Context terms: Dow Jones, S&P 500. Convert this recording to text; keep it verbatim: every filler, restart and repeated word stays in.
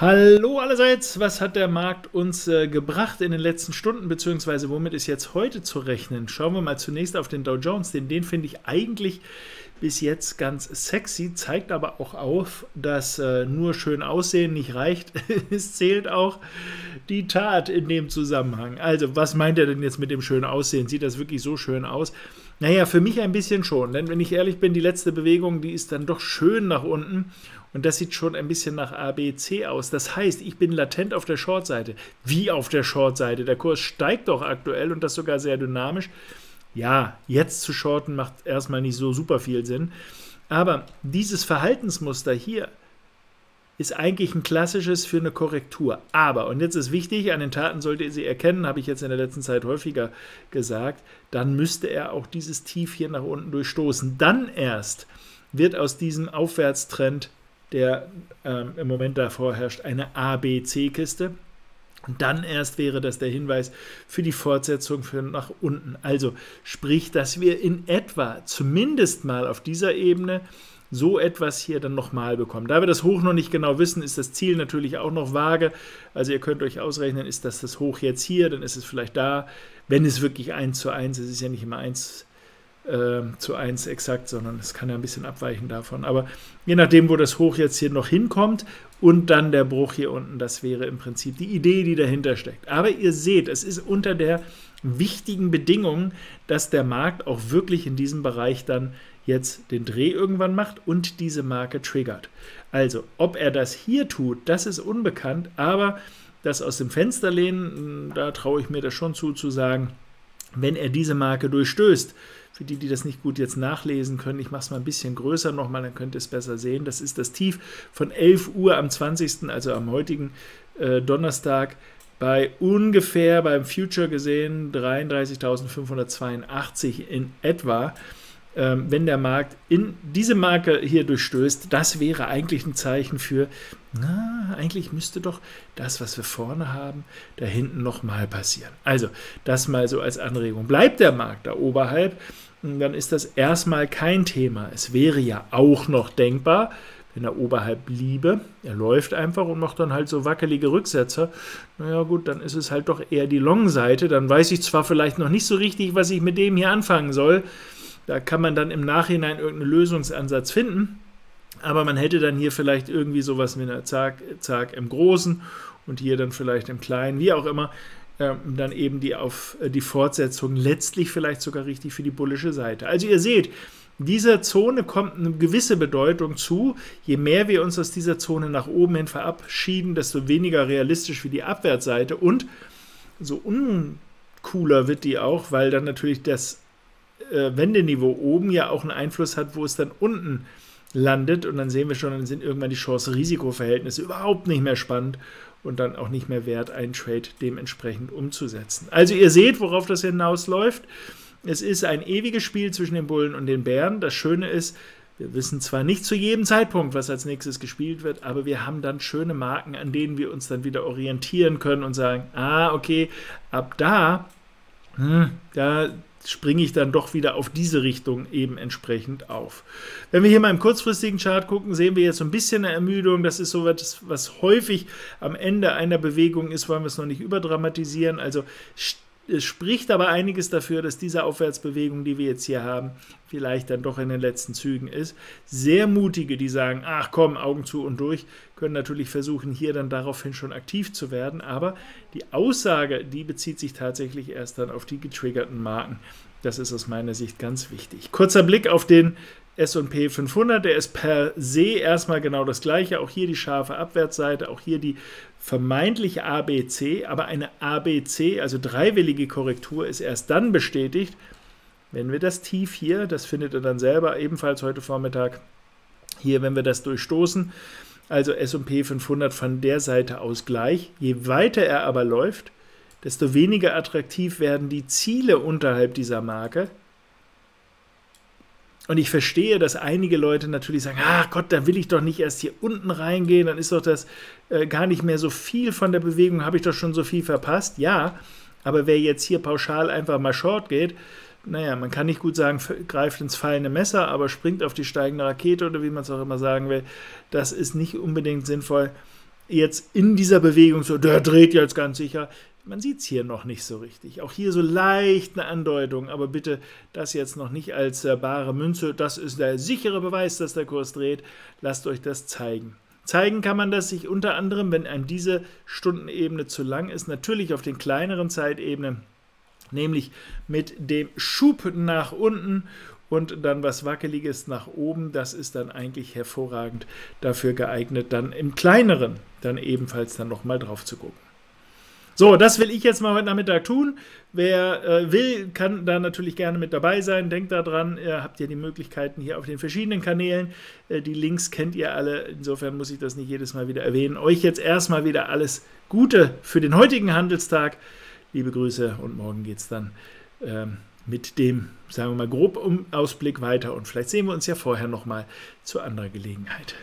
Hallo allerseits, was hat der Markt uns äh, gebracht in den letzten Stunden, beziehungsweise womit ist jetzt heute zu rechnen? Schauen wir mal zunächst auf den Dow Jones, denn den finde ich eigentlich bis jetzt ganz sexy, zeigt aber auch auf, dass äh, nur schön aussehen nicht reicht. Es zählt auch die Tat in dem Zusammenhang. Also, was meint er denn jetzt mit dem schönen Aussehen? Sieht das wirklich so schön aus? Naja, für mich ein bisschen schon, denn wenn ich ehrlich bin, die letzte Bewegung, die ist dann doch schön nach unten. Und das sieht schon ein bisschen nach A B C aus. Das heißt, ich bin latent auf der Short-Seite. Wie auf der Short-Seite? Der Kurs steigt doch aktuell und das sogar sehr dynamisch. Ja, jetzt zu shorten macht erstmal nicht so super viel Sinn. Aber dieses Verhaltensmuster hier ist eigentlich ein klassisches für eine Korrektur. Aber, und jetzt ist wichtig, an den Taten sollte ihr sie erkennen, habe ich jetzt in der letzten Zeit häufiger gesagt, dann müsste er auch dieses Tief hier nach unten durchstoßen. Dann erst wird aus diesem Aufwärtstrend, der ähm, im Moment davor herrscht, eine A B C-Kiste. Und dann erst wäre das der Hinweis für die Fortsetzung für nach unten. Also sprich, dass wir in etwa zumindest mal auf dieser Ebene so etwas hier dann nochmal bekommen. Da wir das Hoch noch nicht genau wissen, ist das Ziel natürlich auch noch vage. Also ihr könnt euch ausrechnen, ist das das Hoch jetzt hier, dann ist es vielleicht da, wenn es wirklich eins zu eins ist, es ist ja nicht immer eins zu eins exakt, sondern es kann ja ein bisschen abweichen davon. Aber je nachdem, wo das Hoch jetzt hier noch hinkommt und dann der Bruch hier unten, das wäre im Prinzip die Idee, die dahinter steckt. Aber ihr seht, es ist unter der wichtigen Bedingung, dass der Markt auch wirklich in diesem Bereich dann jetzt den Dreh irgendwann macht und diese Marke triggert. Also, ob er das hier tut, das ist unbekannt, aber das aus dem Fenster lehnen, da traue ich mir das schon zu, zu sagen, wenn er diese Marke durchstößt, für die, die das nicht gut jetzt nachlesen können, ich mache es mal ein bisschen größer nochmal, dann könnt ihr es besser sehen. Das ist das Tief von elf Uhr am zwanzigsten, also am heutigen äh, Donnerstag, bei ungefähr beim Future gesehen dreiunddreißigtausendfünfhundertzweiundachtzig in etwa. Ähm, wenn der Markt in diese Marke hier durchstößt, das wäre eigentlich ein Zeichen für, na, eigentlich müsste doch das, was wir vorne haben, da hinten nochmal passieren. Also das mal so als Anregung. Bleibt der Markt da oberhalb, dann ist das erstmal kein Thema. Es wäre ja auch noch denkbar, wenn er oberhalb bliebe, er läuft einfach und macht dann halt so wackelige Rücksetzer, naja gut, dann ist es halt doch eher die Long-Seite, dann weiß ich zwar vielleicht noch nicht so richtig, was ich mit dem hier anfangen soll, da kann man dann im Nachhinein irgendeinen Lösungsansatz finden, aber man hätte dann hier vielleicht irgendwie sowas wie einer Zack, Zack im Großen und hier dann vielleicht im Kleinen, wie auch immer, dann eben die, auf, die Fortsetzung letztlich vielleicht sogar richtig für die bullische Seite. Also ihr seht, dieser Zone kommt eine gewisse Bedeutung zu. Je mehr wir uns aus dieser Zone nach oben hin verabschieden, desto weniger realistisch für die Abwärtsseite und so uncooler wird die auch, weil dann natürlich das äh, Wendeniveau oben ja auch einen Einfluss hat, wo es dann unten landet und dann sehen wir schon, dann sind irgendwann die Chance-Risiko-Verhältnisse überhaupt nicht mehr spannend und dann auch nicht mehr wert, einen Trade dementsprechend umzusetzen. Also ihr seht, worauf das hinausläuft. Es ist ein ewiges Spiel zwischen den Bullen und den Bären. Das Schöne ist, wir wissen zwar nicht zu jedem Zeitpunkt, was als nächstes gespielt wird, aber wir haben dann schöne Marken, an denen wir uns dann wieder orientieren können und sagen, ah, okay, ab da, hm, da springe ich dann doch wieder auf diese Richtung eben entsprechend auf. Wenn wir hier mal im kurzfristigen Chart gucken, sehen wir jetzt so ein bisschen eine Ermüdung. Das ist so etwas, was häufig am Ende einer Bewegung ist, wollen wir es noch nicht überdramatisieren. Also es spricht aber einiges dafür, dass diese Aufwärtsbewegung, die wir jetzt hier haben, vielleicht dann doch in den letzten Zügen ist. Sehr mutige, die sagen, ach komm, Augen zu und durch, können natürlich versuchen, hier dann daraufhin schon aktiv zu werden, aber die Aussage, die bezieht sich tatsächlich erst dann auf die getriggerten Marken. Das ist aus meiner Sicht ganz wichtig. Kurzer Blick auf den S und P fünfhundert, der ist per se erstmal genau das gleiche, auch hier die scharfe Abwärtsseite, auch hier die vermeintliche A B C, aber eine A B C, also dreiwillige Korrektur, ist erst dann bestätigt, wenn wir das Tief hier, das findet ihr dann selber ebenfalls heute Vormittag, hier, wenn wir das durchstoßen, also S und P fünfhundert von der Seite aus gleich, je weiter er aber läuft, desto weniger attraktiv werden die Ziele unterhalb dieser Marke. Und ich verstehe, dass einige Leute natürlich sagen, ach Gott, da will ich doch nicht erst hier unten reingehen, dann ist doch das äh, gar nicht mehr so viel von der Bewegung, habe ich doch schon so viel verpasst. Ja, aber wer jetzt hier pauschal einfach mal short geht, naja, man kann nicht gut sagen, greift ins fallende Messer, aber springt auf die steigende Rakete oder wie man es auch immer sagen will, das ist nicht unbedingt sinnvoll. jetzt in dieser Bewegung so, der dreht jetzt ganz sicher. Man sieht es hier noch nicht so richtig. Auch hier so leicht eine Andeutung, aber bitte das jetzt noch nicht als äh, bare Münze. Das ist der sichere Beweis, dass der Kurs dreht. Lasst euch das zeigen. Zeigen kann man das sich unter anderem, wenn einem diese Stundenebene zu lang ist, natürlich auf den kleineren Zeitebenen, nämlich mit dem Schub nach unten und dann was Wackeliges nach oben. Das ist dann eigentlich hervorragend dafür geeignet, dann im kleineren dann ebenfalls dann nochmal drauf zu gucken. So, das will ich jetzt mal heute Nachmittag tun. Wer äh, will, kann da natürlich gerne mit dabei sein. Denkt daran, äh, habt ihr die Möglichkeiten hier auf den verschiedenen Kanälen. Äh, die Links kennt ihr alle. Insofern muss ich das nicht jedes Mal wieder erwähnen. Euch jetzt erstmal wieder alles Gute für den heutigen Handelstag. Liebe Grüße und morgen geht es dann ähm, mit dem, sagen wir mal, grob um Ausblick weiter. Und vielleicht sehen wir uns ja vorher nochmal zu anderer Gelegenheit.